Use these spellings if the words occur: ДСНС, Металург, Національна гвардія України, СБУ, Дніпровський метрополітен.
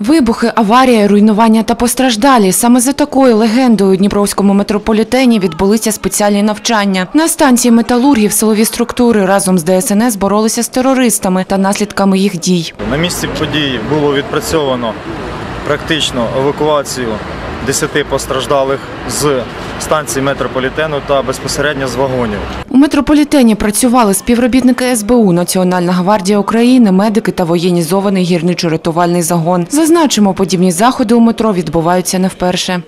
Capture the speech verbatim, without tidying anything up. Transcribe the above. Вибухи, аварія, руйнування та постраждалі. Саме за такою легендою у Дніпровському метрополітені відбулися спеціальні навчання. На станції металургів силові структури разом з Д С Н С боролися з терористами та наслідками їх дій. На місці події було відпрацьовано практично евакуацію десяти постраждалих з станції метрополітену та безпосередньо з вагонів. У метрополітені працювали співробітники С Б У, Національна гвардія України, медики та воєнізований гірничо-рятувальний загон. Зазначимо, подібні заходи у метро відбуваються не вперше.